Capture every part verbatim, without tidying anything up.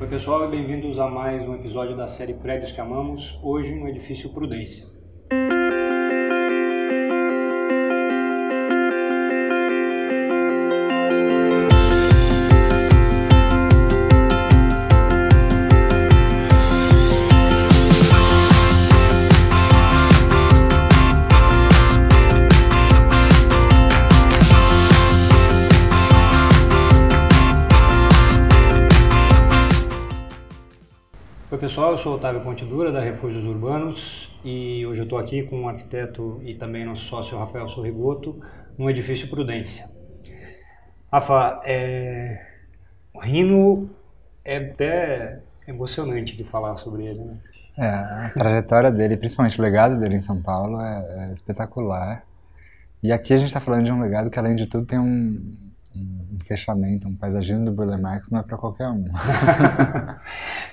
Oi pessoal, e bem-vindos a mais um episódio da série Prédios que Amamos, hoje no Edifício Prudência. Pessoal, eu sou o Otávio Pontidura, da Refúgios Urbanos, e hoje eu estou aqui com o arquiteto e também nosso sócio Rafael Sorrigotto, no Edifício Prudência. Rafa, é... o Rino é até emocionante de falar sobre ele, né? É, a trajetória dele, principalmente o legado dele em São Paulo, é, é espetacular. E aqui a gente está falando de um legado que, além de tudo, tem um, um fechamento, um paisagismo do Burle Marx, não é para qualquer um.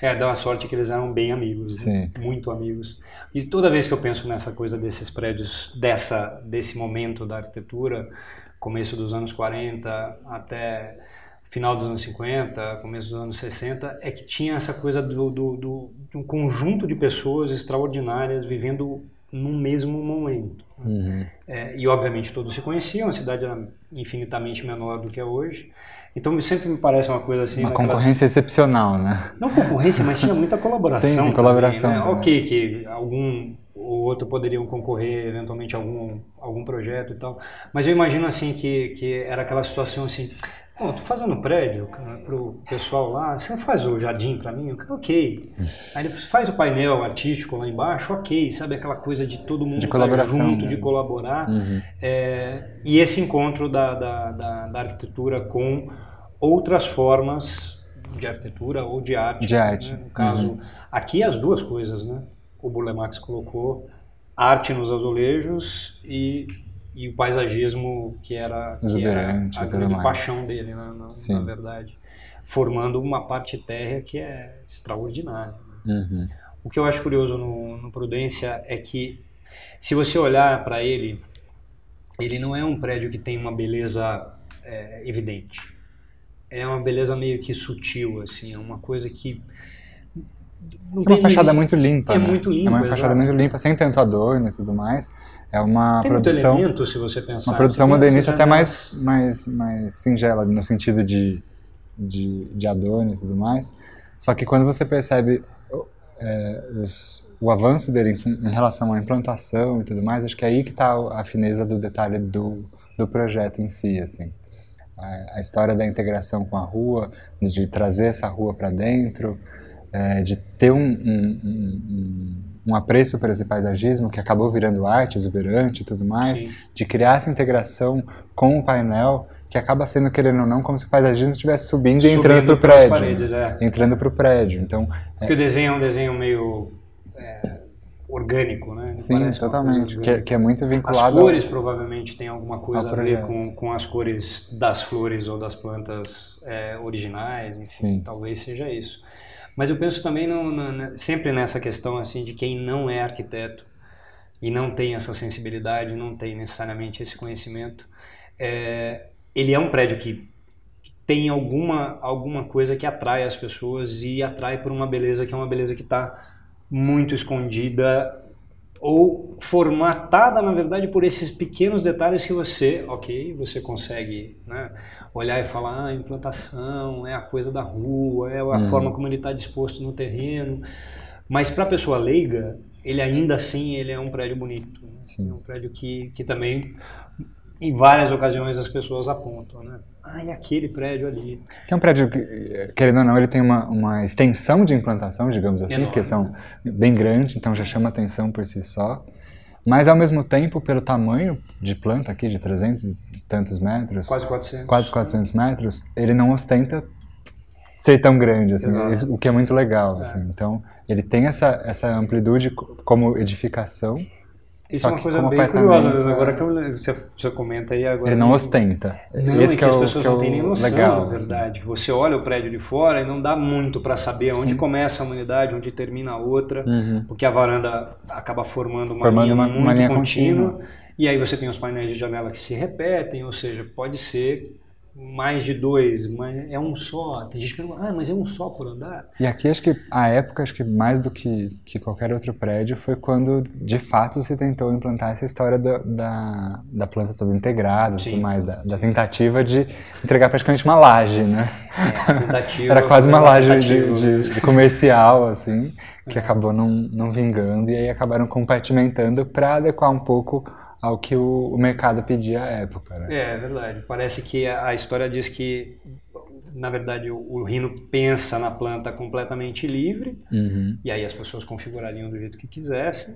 É, dá uma sorte que eles eram bem amigos, né? Muito amigos. E toda vez que eu penso nessa coisa desses prédios, dessa, desse momento da arquitetura, começo dos anos quarenta até final dos anos cinquenta, começo dos anos sessenta, é que tinha essa coisa do, do, do, de um conjunto de pessoas extraordinárias vivendo no mesmo momento. Uhum. É, e obviamente todos se conheciam, a cidade era infinitamente menor do que é hoje. Então sempre me parece uma coisa assim... Uma daquelas... concorrência excepcional, né? Não concorrência, mas tinha muita colaboração. Sim, sim, colaboração. Também, né? Ok, que algum ou outro poderiam concorrer eventualmente a algum, algum projeto e tal. Mas eu imagino assim que, que era aquela situação assim... Bom, tô fazendo um prédio para o pessoal lá, você faz o jardim para mim? Ok. Aí ele faz o painel artístico lá embaixo, ok. Sabe aquela coisa de todo mundo estar junto, né? De colaborar. Uhum. É, e esse encontro da, da, da, da arquitetura com outras formas de arquitetura ou de arte. De arte. Né? No caso, uhum. Aqui as duas coisas, né? O Burle Marx colocou arte nos azulejos e... E o paisagismo, que era, que era a grande paixão dele, né? na, na verdade. Formando uma parte térrea que é extraordinária. Né? Uhum. O que eu acho curioso no, no Prudência é que, se você olhar para ele, ele não é um prédio que tem uma beleza é, evidente. É uma beleza meio que sutil, assim, é uma coisa que... Não é uma fachada existe. muito limpa, é né? muito limpa, É uma fachada exato. muito limpa, sem tanto adorno e tudo mais. É uma tem produção... Muito elemento, se você pensar. Uma produção modernista até mais, mais, mais singela, no sentido de, de, de adorno e tudo mais. Só que quando você percebe é, os, o avanço dele em, em relação à implantação e tudo mais, acho que é aí que está a fineza do detalhe do, do projeto em si, assim. A, a história da integração com a rua, de trazer essa rua para dentro... É, de ter um, um, um, um apreço por esse paisagismo que acabou virando arte exuberante e tudo mais, Sim. de criar essa integração com o painel que acaba sendo, querendo ou não, como se o paisagismo estivesse subindo, subindo e entrando para o prédio. Paredes, é. Entrando para o prédio. Então, Porque é... o desenho é um desenho meio é, orgânico, né? Não Sim, totalmente. Que, que é muito vinculado... As cores ao... provavelmente tem alguma coisa a ver com, com as cores das flores ou das plantas é, originais, enfim, Sim. talvez seja isso. Mas eu penso também no, no, sempre nessa questão assim de quem não é arquiteto e não tem essa sensibilidade, não tem necessariamente esse conhecimento. É, ele é um prédio que tem alguma, alguma coisa que atrai as pessoas e atrai por uma beleza que é uma beleza que está muito escondida ou formatada, na verdade, por esses pequenos detalhes que você, ok, você consegue... né? Olhar e falar, ah, implantação, é a coisa da rua, é a uhum. forma como ele está disposto no terreno. Mas para a pessoa leiga, ele ainda assim ele é um prédio bonito. Né? É um prédio que, que também, em várias ocasiões, as pessoas apontam. Né? Ah, é aquele prédio ali. Que é um prédio, que, querendo ou não, ele tem uma, uma extensão de implantação, digamos assim, enorme, porque são bem grandes, então já chama atenção por si só. Mas, ao mesmo tempo, pelo tamanho de planta aqui, de trezentos e tantos metros... Quase quatrocentos. Quase quatrocentos metros, ele não ostenta ser tão grande, assim, isso, o que é muito legal. É. Assim, então, ele tem essa, essa amplitude como edificação, isso só é uma que coisa como bem curiosa, agora que eu, você, você comenta aí... agora Ele não eu... ostenta. Não, Esse é que as é o, pessoas que não têm nem noção, legal, na verdade. Assim. Você olha o prédio de fora e não dá muito para saber onde Sim. começa a unidade, onde termina a outra, uhum. porque a varanda acaba formando uma formando linha uma, muito uma linha contínua. contínua. E aí você tem os painéis de janela que se repetem, ou seja, pode ser mais de dois, mas é um só. Tem gente que pergunta, ah, mas é um só por andar? E aqui acho que a época, acho que mais do que, que qualquer outro prédio, foi quando de fato se tentou implantar essa história da, da, da planta toda integrada, tudo mais, da, da tentativa de entregar praticamente uma laje, né? É, tentativa, era quase uma laje de, de, de comercial, assim, que é. acabou não, não vingando, e aí acabaram compartimentando para adequar um pouco ao que o, o mercado pedia à época, né? É, é verdade. Parece que a, a história diz que, na verdade, o, o Rino pensa na planta completamente livre, uhum. e aí as pessoas configurariam do jeito que quisessem,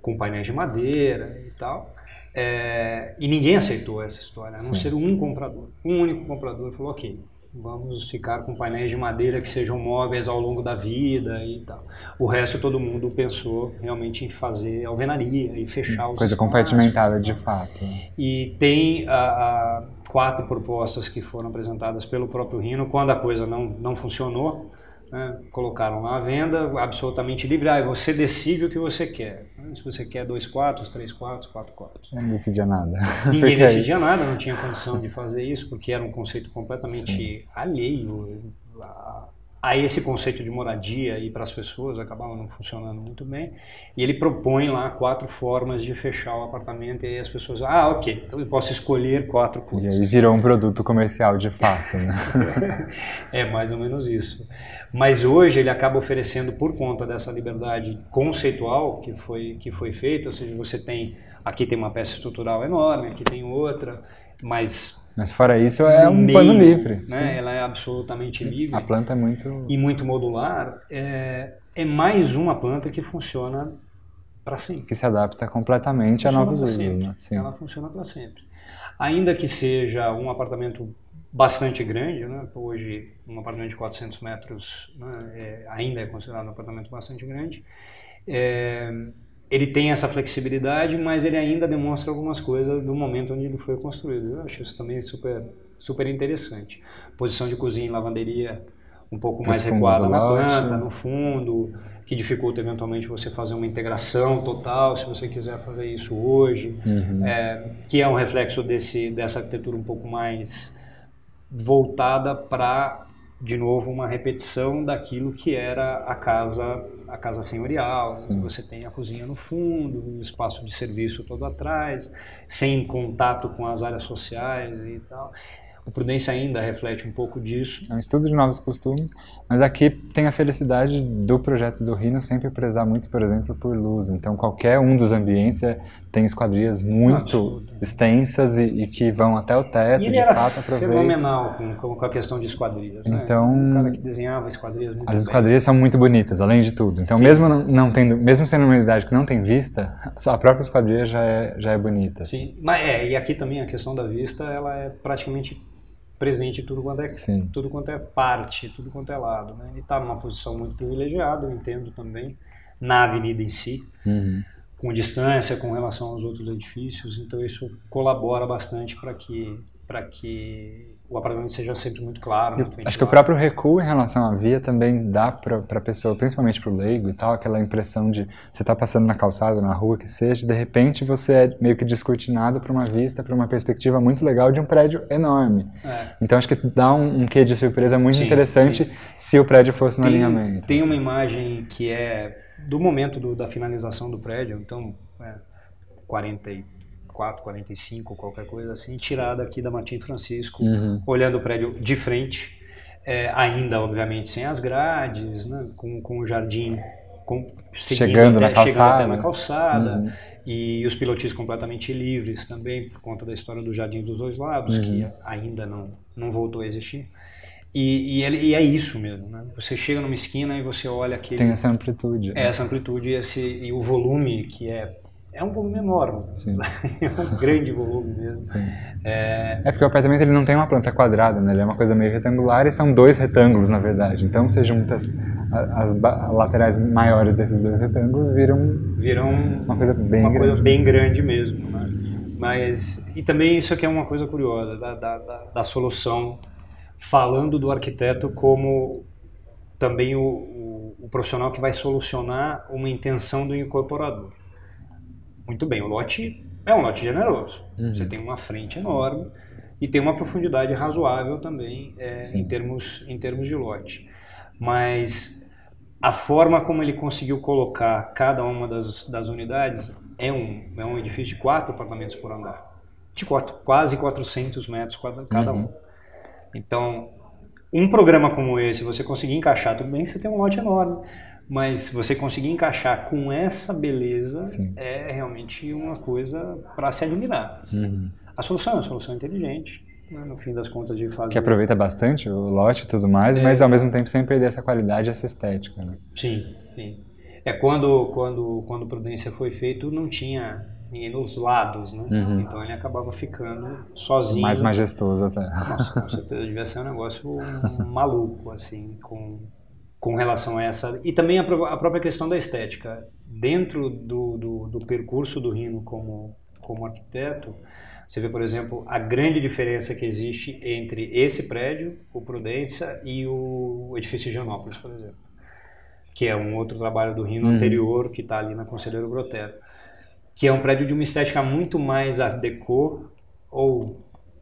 com painéis de madeira e tal. É, e ninguém aceitou essa história, a não Sim. ser um comprador. Um único comprador falou, ok, vamos ficar com painéis de madeira que sejam móveis ao longo da vida e tal. O resto todo mundo pensou realmente em fazer alvenaria e fechar os Coisa espaços, compartimentada de fato. E tem a, a, quatro propostas que foram apresentadas pelo próprio Rino. Quando a coisa não, não funcionou, né, colocaram lá à venda, absolutamente livre. Ah, você decide o que você quer. Se você quer dois quartos, três quartos, quatro quartos. Ninguém decidia nada. Ninguém decidia nada, não tinha condição de fazer isso, porque era um conceito completamente Sim. alheio a, a esse conceito de moradia, e para as pessoas acabava não funcionando muito bem. E ele propõe lá quatro formas de fechar o apartamento, e aí as pessoas, ah, ok, então eu posso escolher quatro coisas. E aí virou um produto comercial de fato, né? É mais ou menos isso. Mas hoje ele acaba oferecendo, por conta dessa liberdade conceitual que foi, que foi feita, ou seja, você tem, aqui tem uma peça estrutural enorme, aqui tem outra, mas... Mas fora isso é um meio, pano livre. Né? Sim. Ela é absolutamente livre. A planta é muito... E muito modular. É, é mais uma planta que funciona para sempre. Que se adapta completamente funciona a novos usos. Né? Sim. Ela funciona para sempre. Ainda que seja um apartamento... bastante grande, né? Hoje um apartamento de quatrocentos metros, né, é, ainda é considerado um apartamento bastante grande. É, ele tem essa flexibilidade, mas ele ainda demonstra algumas coisas do momento onde ele foi construído. Eu acho isso também super, super interessante. Posição de cozinha e lavanderia um pouco mais recuada na planta, no fundo, que dificulta eventualmente você fazer uma integração total, se você quiser fazer isso hoje, uhum. é, que é um reflexo desse, dessa arquitetura um pouco mais... voltada para, de novo, uma repetição daquilo que era a casa, a casa senhorial. Sim. Você tem a cozinha no fundo, um espaço de serviço todo atrás, sem contato com as áreas sociais e tal. O Prudência ainda reflete um pouco disso. É um estudo de novos costumes, mas aqui tem a felicidade do projeto do Rino sempre prezar muito, por exemplo, por luz. Então qualquer um dos ambientes é, tem esquadrias muito Absoluto. extensas e, e que vão até o teto. E ele de era fato, fenomenal com, com a questão de esquadrias. Então, né? O cara que desenhava esquadrias muito As esquadrias bem. são muito bonitas, além de tudo. Então Sim. mesmo não, não tendo, mesmo sendo uma unidade que não tem vista, a própria esquadria já é, já é bonita. Sim, mas é, e aqui também a questão da vista, ela é praticamente presente em tudo quanto é, tudo quanto é parte, tudo quanto é lado. Né? Ele está numa posição muito privilegiada, eu entendo também, na avenida em si, uhum. com distância, com relação aos outros edifícios, então isso colabora bastante para que, para que o apartamento seja sempre muito claro. Muito acho que o próprio recuo em relação à via também dá para a pessoa, principalmente para o leigo e tal, aquela impressão de você tá passando na calçada, na rua, que seja, de repente você é meio que descortinado para uma vista, para uma perspectiva muito legal de um prédio enorme. É. Então acho que dá um, um quê de surpresa muito sim, interessante sim. se o prédio fosse no tem, alinhamento. Tem assim. uma imagem que é do momento do, da finalização do prédio, então é, quarenta e quatro, quarenta e cinco, qualquer coisa assim, tirada aqui da Martim Francisco, uhum. olhando o prédio de frente, é, ainda obviamente sem as grades, né, com, com o jardim com, chegando, até, na calçada. chegando até na calçada, uhum. e os pilotis completamente livres também, por conta da história do jardim dos dois lados, uhum. que ainda não, não voltou a existir. E, e, ele, e é isso mesmo, né? Você chega numa esquina e você olha aquele... Tem essa amplitude. É, essa amplitude esse, e o volume que é... É um volume enorme, Sim. é um grande volume mesmo. Sim. É... é porque o apartamento ele não tem uma planta quadrada, né? Ele é uma coisa meio retangular e são dois retângulos, na verdade. Então você junta as, as laterais maiores desses dois retângulos, viram, viram uma coisa bem uma grande. Coisa bem grande mesmo. Né? Mas, e também isso aqui é uma coisa curiosa, da, da, da, da solução, falando do arquiteto como também o, o, o profissional que vai solucionar uma intenção do incorporador. Muito bem, o lote é um lote generoso, uhum. você tem uma frente enorme, e tem uma profundidade razoável também é, em, termos, em termos de lote. Mas a forma como ele conseguiu colocar cada uma das, das unidades é um, é um edifício de quatro apartamentos por andar, de quatro, quase quatrocentos metros cada um. Uhum. Então, um programa como esse, você conseguir encaixar, tudo bem que você tem um lote enorme, mas você conseguir encaixar com essa beleza, sim, é realmente uma coisa para se admirar. Uhum. A solução é uma solução inteligente, né, no fim das contas, de fazer... Que aproveita bastante o lote e tudo mais, é, mas ao mesmo tempo sem perder essa qualidade e essa estética. Né? Sim, sim. É, quando, quando, quando Prudência foi feito, não tinha ninguém nos lados, né? Uhum. Então ele acabava ficando sozinho. Mais majestoso até. Nossa, com certeza, devia ser um negócio maluco, assim, com, com relação a essa... E também a, a própria questão da estética. Dentro do, do, do percurso do Rino como, como arquiteto, você vê, por exemplo, a grande diferença que existe entre esse prédio, o Prudência, e o edifício Janópolis, por exemplo, que é um outro trabalho do Rino, uhum, anterior, que está ali na Conselheiro Brotero, que é um prédio de uma estética muito mais art déco, ou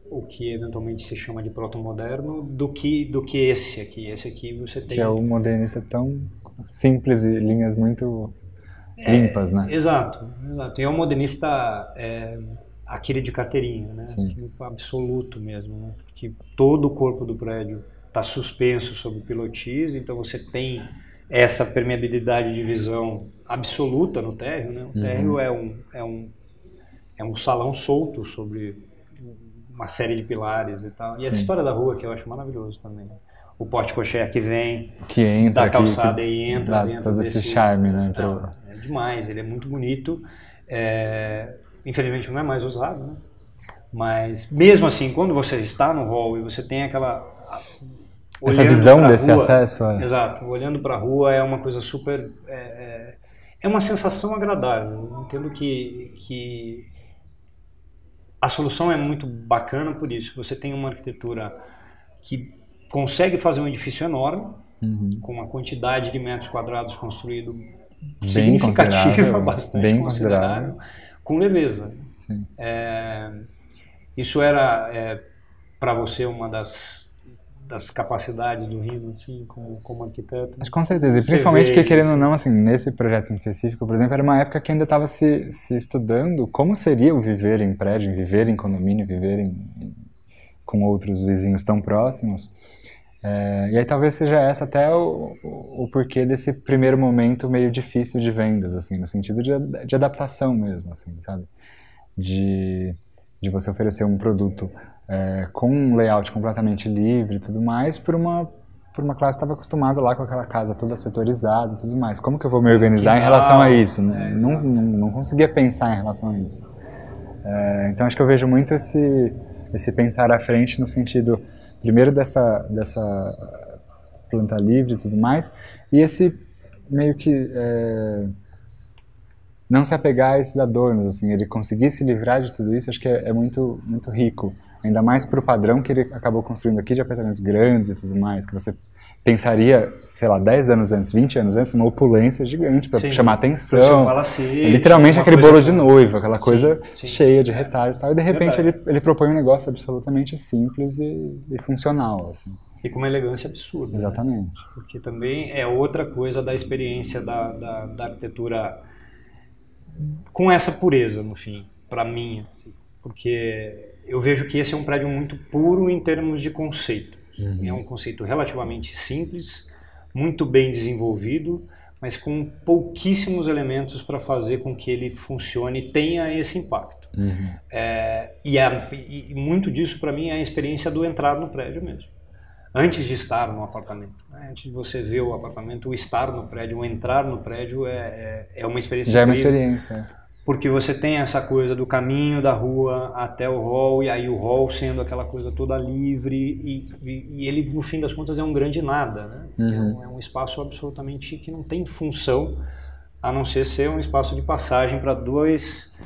o que eventualmente se chama de proto-moderno, do que, do que esse aqui. Esse aqui você tem... Que é um modernista tão simples e linhas muito limpas, é, né? Exato, exato. E é um modernista é, aquele de carteirinha, né? Sim. Absoluto mesmo, né? Que todo o corpo do prédio está suspenso sob pilotis, então você tem essa permeabilidade de visão absoluta no térreo, né? O térreo, uhum, é um é um é um salão solto sobre uma série de pilares e tal. E sim, essa história da rua que eu acho maravilhoso também. O porte-coché que vem, que entra da calçada aqui, que e entra dá dentro todo desse, esse charme, né? Então, é demais, ele é muito bonito. É, infelizmente não é mais usado, né? Mas mesmo assim, quando você está no hall e você tem aquela essa visão desse acesso, é. Exato, olhando para a rua é uma coisa super é, é uma sensação agradável. Eu entendo que que a solução é muito bacana por isso. Você tem uma arquitetura que consegue fazer um edifício enorme, uhum, com uma quantidade de metros quadrados construído bem significativa, bastante bem considerável, com leveza. Sim. É, isso era é, para você uma das das capacidades do Rino, assim, como, como arquiteto. Mas com certeza, e principalmente porque, querendo ou não, assim, nesse projeto específico, por exemplo, era uma época que ainda estava se, se estudando como seria o viver em prédio, viver em condomínio, viver em, com outros vizinhos tão próximos. É, e aí talvez seja essa até o, o, o porquê desse primeiro momento meio difícil de vendas, assim, no sentido de, de adaptação mesmo, assim, sabe? De, de você oferecer um produto... É, com um layout completamente livre e tudo mais, por uma, por uma classe que estava acostumada lá com aquela casa toda setorizada e tudo mais. Como que eu vou me organizar em relação a isso? Né? É, não, não, não conseguia pensar em relação a isso. É, então acho que eu vejo muito esse, esse pensar à frente no sentido, primeiro, dessa, dessa planta livre e tudo mais, e esse meio que... É, não se apegar a esses adornos, assim, ele conseguir se livrar de tudo isso, acho que é, é muito, muito rico. Ainda mais para o padrão que ele acabou construindo aqui de apartamentos grandes e tudo mais, que você pensaria, sei lá, dez anos antes, vinte anos antes, uma opulência gigante para chamar atenção. É literalmente aquele bolo de noiva, aquela coisa sim, sim, cheia de retalhos e tal. E de repente ele, ele propõe um negócio absolutamente simples e, e funcional, assim. E com uma elegância absurda. Exatamente. Né? Porque também é outra coisa da experiência da, da, da arquitetura com essa pureza, no fim, para mim, assim, porque eu vejo que esse é um prédio muito puro em termos de conceito. Uhum. É um conceito relativamente simples, muito bem desenvolvido, mas com pouquíssimos elementos para fazer com que ele funcione e tenha esse impacto. Uhum. É, e, a, e muito disso, para mim, é a experiência do entrar no prédio mesmo. Antes de estar no apartamento, né? Antes de você ver o apartamento, o estar no prédio, o entrar no prédio é, é, é uma experiência. Já é uma experiência. Porque você tem essa coisa do caminho da rua até o hall, e aí o hall sendo aquela coisa toda livre, e, e, e ele, no fim das contas, é um grande nada, né? Uhum. É, um, é um espaço absolutamente que não tem função, a não ser ser um espaço de passagem para dois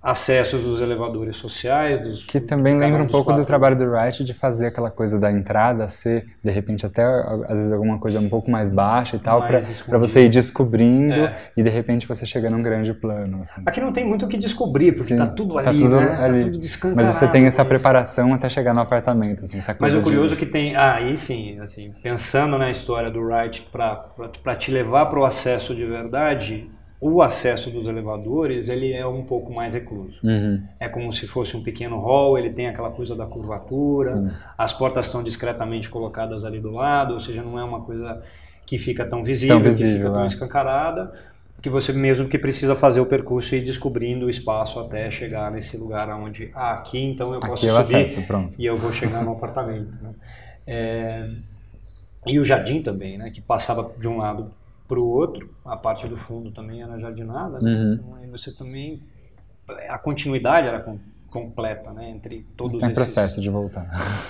acessos dos elevadores sociais. Dos, que também do lembra um pouco quatro. do trabalho do Wright de fazer aquela coisa da entrada ser, de repente, até às vezes alguma coisa um pouco mais baixa e tal, para você ir descobrindo é. e de repente você chega num grande plano. Assim. Aqui não tem muito o que descobrir, porque Sim, tá tudo ali, tá tudo, né? ali. Tá tudo descancarado. Mas você tem essa preparação até chegar no apartamento. Assim, essa coisa Mas o curioso de... que tem... Ah, aí sim, assim, pensando na história do Wright para te levar para o acesso de verdade... O acesso dos elevadores, ele é um pouco mais recluso. Uhum. É como se fosse um pequeno hall, ele tem aquela coisa da curvatura, Sim. as portas estão discretamente colocadas ali do lado, ou seja, não é uma coisa que fica tão visível, tão visível que fica é. tão escancarada, que você mesmo que precisa fazer o percurso e ir descobrindo o espaço até chegar nesse lugar onde, ah, aqui então eu posso aqui subir acesso, e eu vou chegar no apartamento. Né? É... E o jardim também, né, que passava de um lado para o outro, a parte do fundo também era jardinada, né? Uhum. Então aí você também, a continuidade era com, completa, né, entre todos esses... Está em processo de voltar.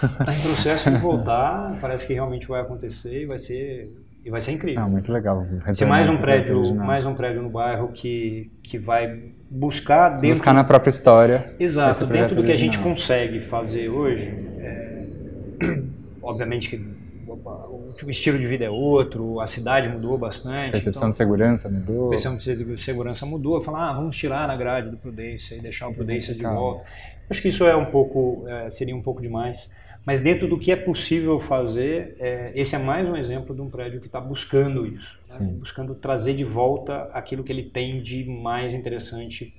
Está em processo de voltar, parece que realmente vai acontecer e vai ser, e vai ser incrível. Ah, muito legal. Tem mais um prédio, mais um prédio no bairro que, que vai buscar... Dentro, buscar na própria história. Exato, dentro do que original. a gente consegue fazer hoje, é, obviamente que... o estilo de vida é outro, a cidade mudou bastante. A percepção então, de segurança mudou. A percepção de segurança mudou. Falar, ah, vamos tirar a grade do Prudência e deixar o Prudência de volta. Acho que isso é um pouco, é, seria um pouco demais. Mas dentro do que é possível fazer, é, esse é mais um exemplo de um prédio que está buscando isso. Né? Buscando trazer de volta aquilo que ele tem de mais interessante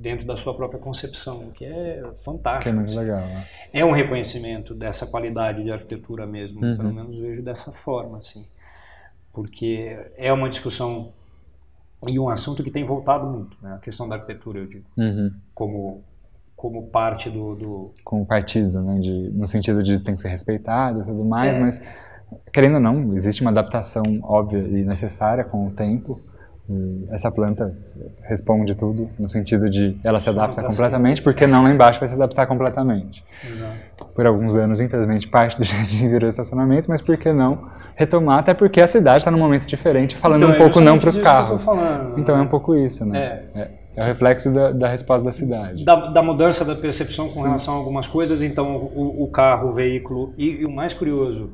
dentro da sua própria concepção, que é fantástico. Que é muito legal. Né? É um reconhecimento dessa qualidade de arquitetura mesmo, uhum. pelo menos vejo dessa forma. Assim, porque é uma discussão e um assunto que tem voltado muito, né? A questão da arquitetura, eu digo, uhum. como... como parte do... do... como partido, né? De, no sentido de tem que ser respeitado e tudo mais, é. mas, querendo ou não, existe uma adaptação óbvia e necessária com o tempo. E essa planta responde tudo, no sentido de ela se adapta completamente, porque não lá embaixo vai se adaptar completamente. Exato. Por alguns anos, infelizmente, parte do jardim virou estacionamento, mas por que não retomar? Até porque a cidade está num momento diferente, falando então, um pouco não para os carros. Falando, então né? é um pouco isso, né? É. É. É o reflexo da, da resposta da cidade. Da, da mudança da percepção com Sim. relação a algumas coisas. Então, o, o carro, o veículo e, e o mais curioso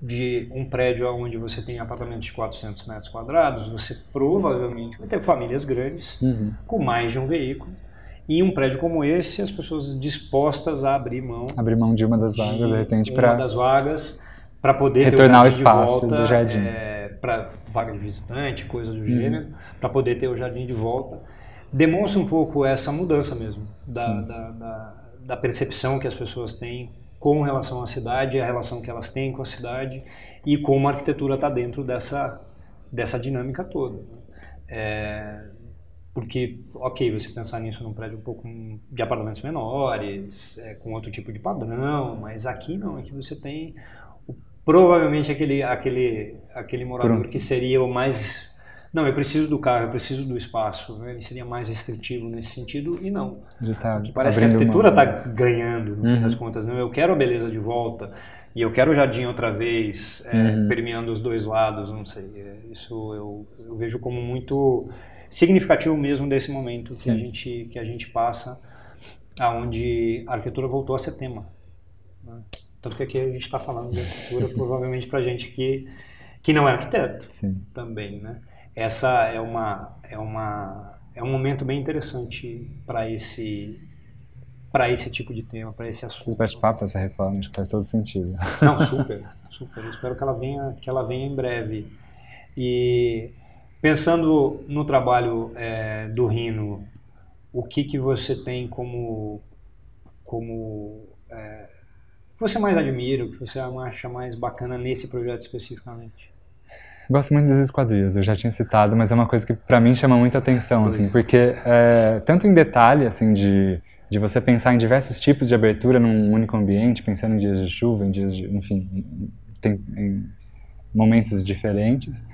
de um prédio onde você tem apartamentos de quatrocentos metros quadrados, você provavelmente vai ter famílias grandes uhum. com mais de um veículo. E um prédio como esse, as pessoas dispostas a abrir mão... Abrir mão de uma das vagas, de, de repente, para... Uma das vagas, para poder... Retornar ao espaço volta, do jardim. É, para vaga de visitante, coisas do uhum. gênero, para poder ter o jardim de volta. Demonstra um pouco essa mudança mesmo, da, da, da, da percepção que as pessoas têm com relação à cidade, a relação que elas têm com a cidade e como a arquitetura está dentro dessa, dessa dinâmica toda. É, porque, ok, você pensar nisso num prédio um pouco de apartamentos menores, é, com outro tipo de padrão, mas aqui não, aqui você tem o, provavelmente aquele, aquele, aquele morador Pronto. que seria o mais... Não, eu preciso do carro, eu preciso do espaço. Né? Ele seria mais restritivo nesse sentido e não. Tá que parece que a arquitetura está ganhando, no uhum. fim das contas. Não, eu quero a beleza de volta e eu quero o jardim outra vez, é, uhum. permeando os dois lados, não sei. É, isso eu, eu vejo como muito significativo mesmo desse momento que a, gente, que a gente passa, aonde a arquitetura voltou a ser tema. Né? Tanto que aqui a gente está falando de arquitetura provavelmente para gente que, que não é arquiteto Sim. também, né? Essa é uma é uma é um momento bem interessante para esse para esse tipo de tema, para esse assunto. Esse bate-papo, essa reforma, acho que faz todo sentido. Não, super, super. Eu espero que ela venha que ela venha em breve. E pensando no trabalho é, do Rino, o que que você tem como como é, que você mais admira, o que você acha mais bacana nesse projeto especificamente? Gosto muito das esquadrias, eu já tinha citado, mas é uma coisa que para mim chama muita atenção, assim, porque é, tanto em detalhe, assim, de, de você pensar em diversos tipos de abertura num único ambiente, pensando em dias de chuva, em dias de, enfim, tem, em momentos diferentes,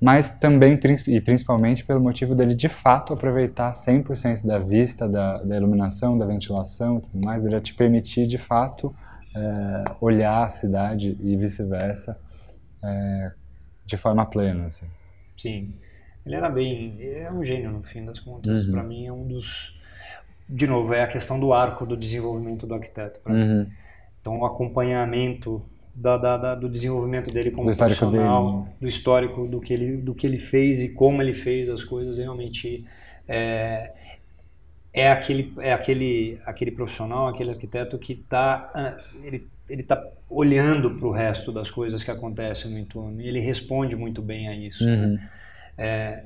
mas também, e principalmente pelo motivo dele de fato aproveitar cem por cento da vista, da, da iluminação, da ventilação e tudo mais, dele te permitir de fato é, olhar a cidade e vice-versa, é, de forma plena, assim. Sim, ele era bem, ele é um gênio no fim das contas. Uhum. Para mim é um dos, de novo, é a questão do arco do desenvolvimento do arquiteto. Uhum. Então, o acompanhamento da, da, da, do desenvolvimento dele como do profissional, histórico dele. do histórico, do que, ele, do que ele fez e como ele fez as coisas, realmente é, é, aquele, é aquele, aquele profissional, aquele arquiteto que está... Ele, ele tá olhando para o resto das coisas que acontecem no entorno. E ele responde muito bem a isso. Uhum. Né? É,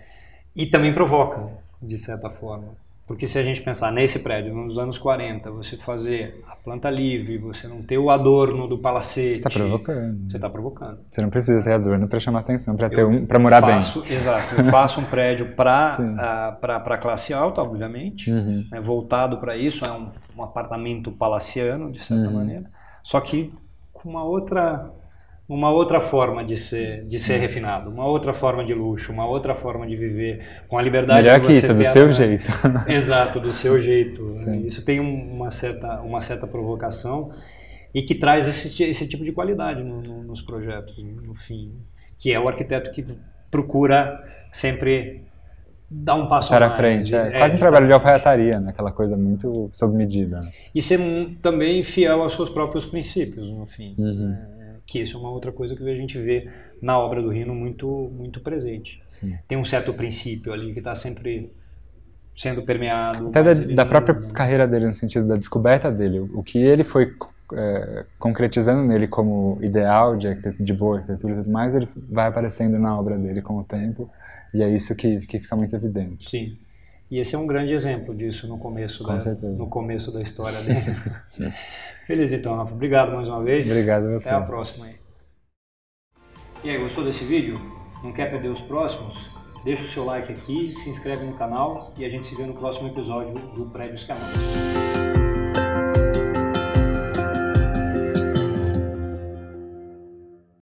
e também provoca, de certa forma. Porque se a gente pensar nesse prédio, nos anos quarenta, você fazer a planta livre, você não ter o adorno do palacete... Você está provocando. Você está provocando. Você não precisa ter adorno para chamar atenção, para um, morar faço, bem. Exato. Eu faço um prédio para a classe alta, obviamente, uhum. né, voltado para isso. É um, um apartamento palaciano, de certa uhum. maneira. Só que com uma outra, uma outra forma de ser, de ser refinado, uma outra forma de luxo, uma outra forma de viver, com a liberdade Melhor que, que isso, do seu jeito. Exato, do seu jeito. Né? Isso tem uma certa, uma certa provocação e que traz esse, esse tipo de qualidade no, no, nos projetos, no fim. Que é o arquiteto que procura sempre dar um passo para mais. frente. É, é quase um trabalho de alfaiataria, né? Aquela coisa muito sob medida. Né? E ser também fiel aos seus próprios princípios, no fim. Uhum. Né? Que isso é uma outra coisa que a gente vê na obra do Rino muito, muito presente. Sim. Tem um certo princípio ali que está sempre sendo permeado. Até da, da própria né? carreira dele, no sentido da descoberta dele. O que ele foi é, concretizando nele como ideal de, de boa arquitetura e tudo mais, ele vai aparecendo na obra dele com o tempo. E é isso que, que fica muito evidente. Sim. E esse é um grande exemplo disso no começo, Com da, no começo da história dele. Beleza, então, Rafa. Obrigado mais uma vez. Obrigado a você. Até a próxima aí. E aí, gostou desse vídeo? Não quer perder os próximos? Deixa o seu like aqui, se inscreve no canal e a gente se vê no próximo episódio do Prédios que Amamos.